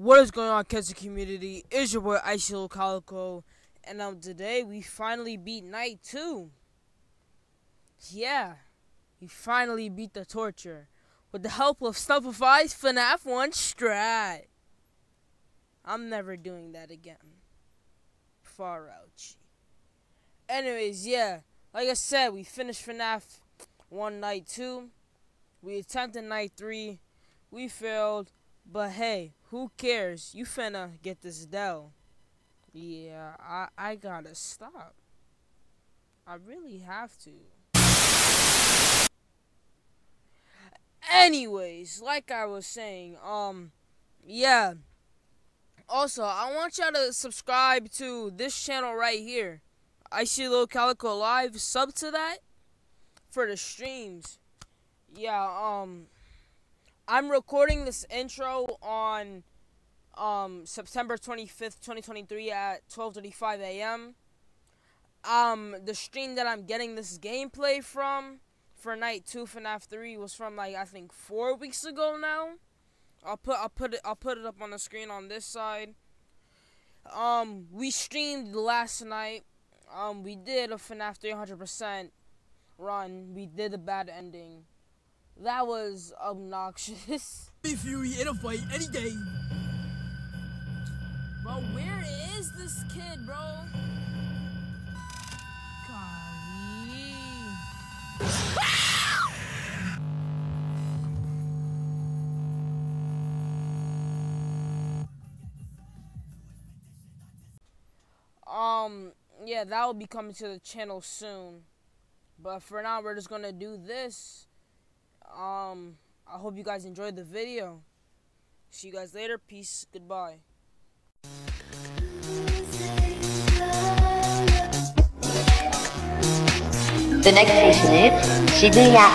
What is going on, Kenshin community? It's your boy Icylil Calico, and today we finally beat night 2. Yeah, we finally beat the torture with the help of Stumpify's FNAF 1 strat. I'm never doing that again. Far out. Anyways, yeah, like I said, we finished FNAF 1 night 2. We attempted night 3. We failed, but hey, who cares? You finna get this dough. Yeah, I gotta stop. I really have to. Anyways, like I was saying, yeah. Also, I want y'all to subscribe to this channel right here. Icylil Calico Live. Sub to that for the streams. Yeah, I'm recording this intro on September 25th, 2023 at 12:35 a.m. The stream that I'm getting this gameplay from for night 2 FNAF 3 was from, like, I think 4 weeks ago now. I'll put it up on the screen on this side. We streamed last night. We did a FNAF 300% run. We did a bad ending. That was obnoxious. Fury in a fight any day. Bro, where is this kid, bro? Golly. Yeah, that will be coming to the channel soon. But for now, we're just gonna do this. I hope you guys enjoyed the video. See you guys later. Peace. Goodbye. The next station is Shibuya.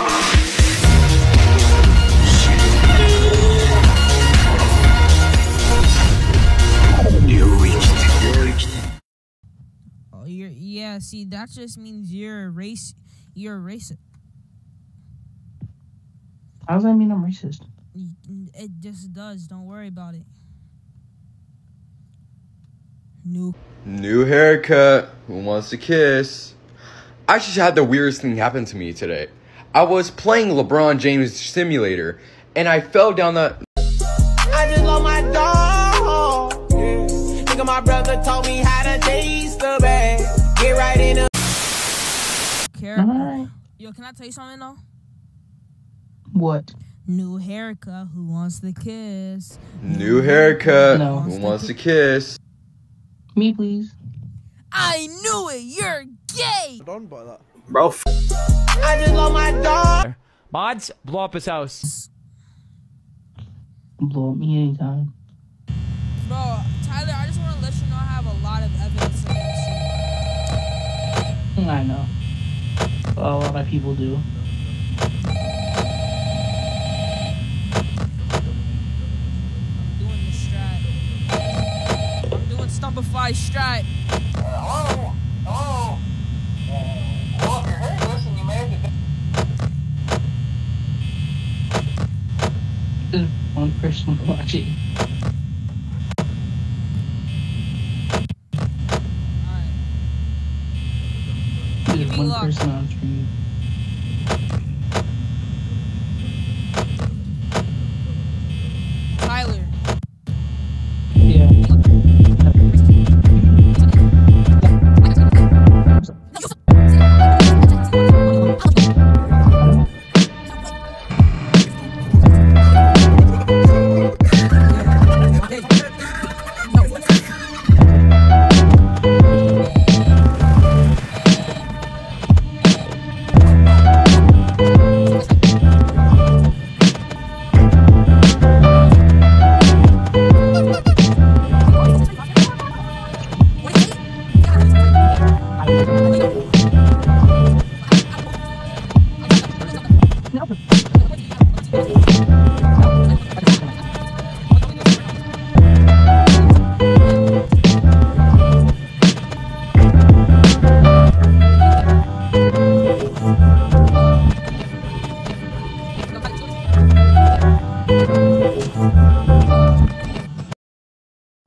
Oh, yeah, see, that just means you're a racist. How does that mean I'm racist? It just does. Don't worry about it. New haircut. Who wants to kiss? I just had the weirdest thing happen to me today. I was playing LeBron James Simulator, and I fell down the... I just love my dog. Yeah. Nigga, my brother told me how to taste the bag. Get right in the... Right. Yo, can I tell you something, though? What? New haircut. Who wants to kiss? New haircut. No. Who wants to kiss? Me, please. I knew it. You're gay. Don't buy that, bro. I just love my dog. Mods, blow up his house. Blow up me anytime. Bro, Tyler, I just want to let you know I have a lot of evidence of this. I know. A lot of people do. Stumpify strat. There's one person watching. Alright. There's one person on stream.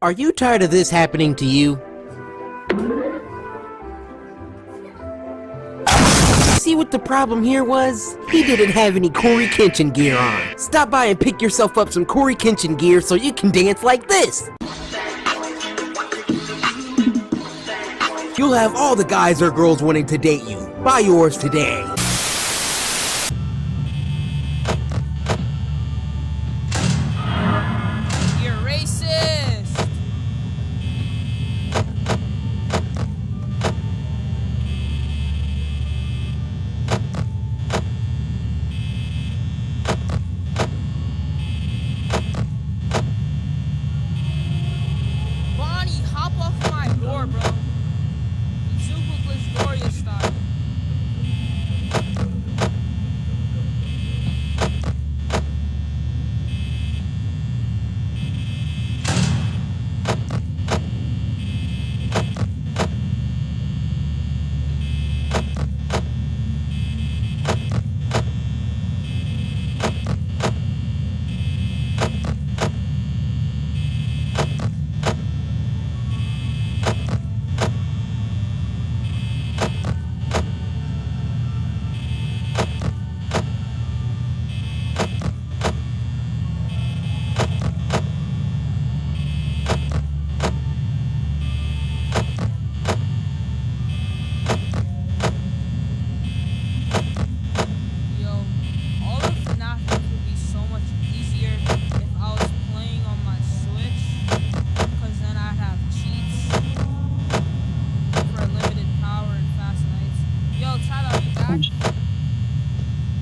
Are you tired of this happening to you? See what the problem here was? He didn't have any Corey Kenshin gear on. Stop by and pick yourself up some Corey Kenshin gear so you can dance like this. You'll have all the guys or girls wanting to date you. Buy yours today.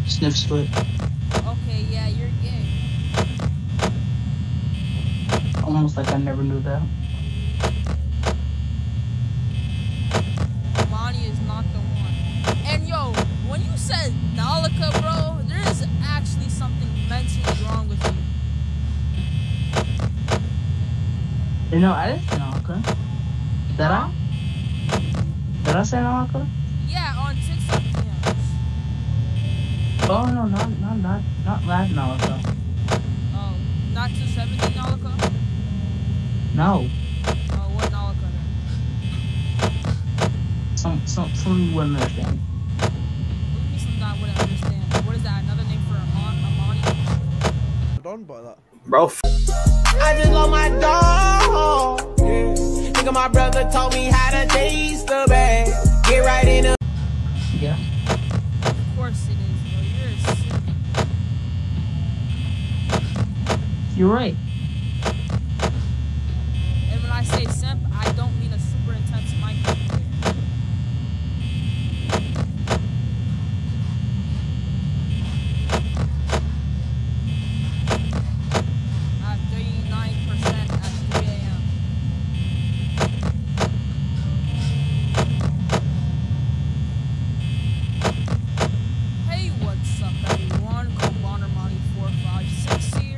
Sniff split. Okay, yeah, you're gay. Almost like I never knew that. Monty is not the one. And yo, when you said Nalika, bro, there is actually something mentally wrong with you. You know, I didn't say Nalika. Did I? Did I say Nalika? Yeah, on TikTok. Oh no, not Lad Nalika. Oh, not 270 Nalika? No. Oh, what Nalika then? Some wouldn't understand. What do you mean some guy wouldn't understand? What is that, another name for Amani? Hold on by that. Bro, I just love my dog. Yeah. Nigga, my brother told me how to taste the bag. Get right in the... Yeah. Of course it is. You're right. And when I say simp, I don't mean a super intense mic. At 39% at 3 a.m. Hey, what's up, everyone? Cobondermoney456 here.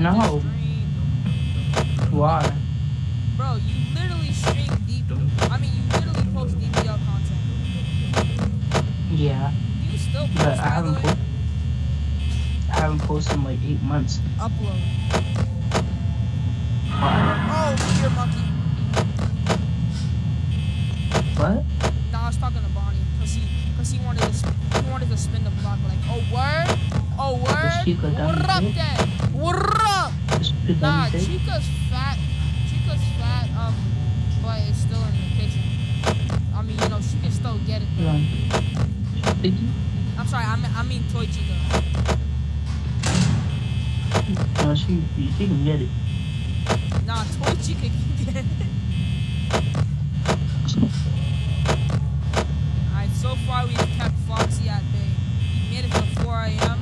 No. Why? Bro, you literally stream DPL. I mean, you literally post DPL content. Yeah. Do you still post? But I haven't posted in like 8 months. Upload. Why? Oh, dear monkey. What? Nah, I was talking to Bonnie cause he wanted to spin the block like, oh word, oh word. What up then? What up? Nah, Chica's fat, but it's still in the kitchen. I mean, you know, she can still get it though. Yeah. I'm sorry, I mean Toy Chica. No, she can get it. Nah, Toy Chica can get it. Alright, so far we've kept Foxy at bay. We made it to 4 a.m.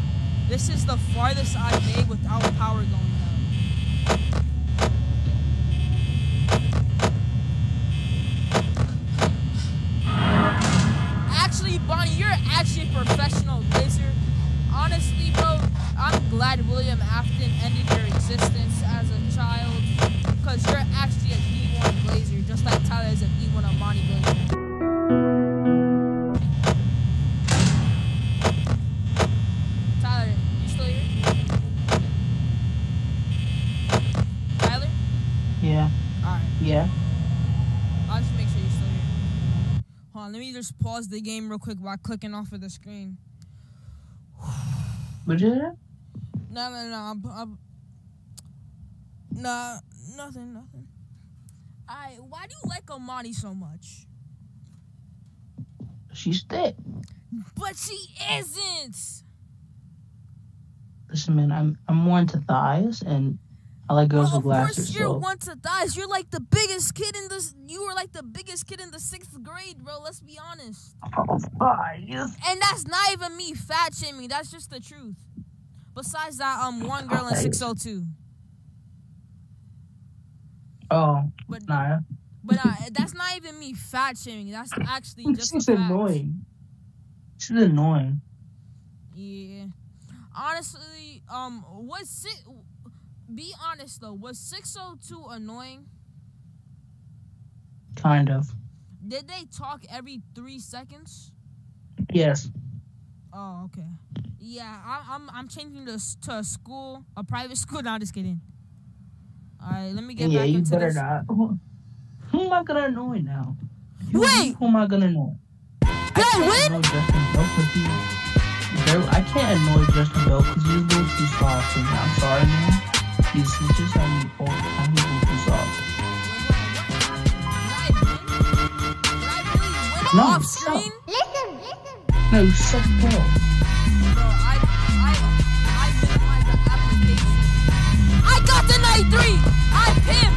This is the farthest I've made without power going down. when I'm bodybuilding. Yeah. I'll just make sure you're still here. Hold on, let me just pause the game real quick by clicking off of the screen. What is that? No. Nah, nothing. Alright, why do you like Amani so much? She's thick. But she isn't! Listen, man, I'm more into thighs and... I like girls with glasses. Of course, you're one to thighs. You're like the biggest kid in this. You were like the biggest kid in the 6th grade, bro. Let's be honest. Oh, yes. And that's not even me fat shaming. That's just the truth. Besides that, one girl in 602. Oh, but nah. But that's not even me fat shaming. That's actually just. She's annoying. She's annoying. Yeah. Honestly, what's it? Be honest though, was 602 annoying? Kind of. Did they talk every 3 seconds? Yes. Oh, okay. Yeah, I'm changing this to a school, a private school. No, just kidding. All right, let me get back into this. Yeah, you better not. Who am I gonna annoy now? Wait. Who am I gonna annoy? I can't annoy Justin Bell because he's a little too soft. I'm sorry, man. He's just on me all the time. He's off. No, off screen? Listen. No, suck balls. Bro, I minimized the application. I got the 93. I pimped.